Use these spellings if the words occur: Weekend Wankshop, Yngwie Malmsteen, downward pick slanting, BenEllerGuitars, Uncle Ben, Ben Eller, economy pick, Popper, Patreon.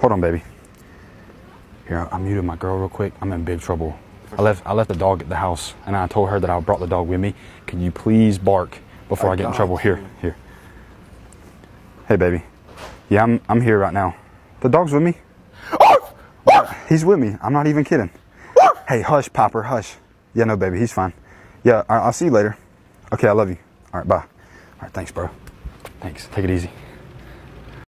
Hold on, baby. Here, I muted my girl real quick. I'm in big trouble. I left the dog at the house, and I told her that I brought the dog with me. Can you please bark before I get in trouble? Here, here. Hey, baby. Yeah, I'm here right now. The dog's with me. He's with me. I'm not even kidding. Hey, hush, Popper, hush. Yeah, no, baby, he's fine. Yeah, I'll see you later. Okay, I love you. All right, bye. All right, thanks, bro. Thanks. Take it easy.